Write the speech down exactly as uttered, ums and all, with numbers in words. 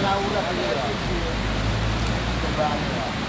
Laura, Laura, Laura, Laura,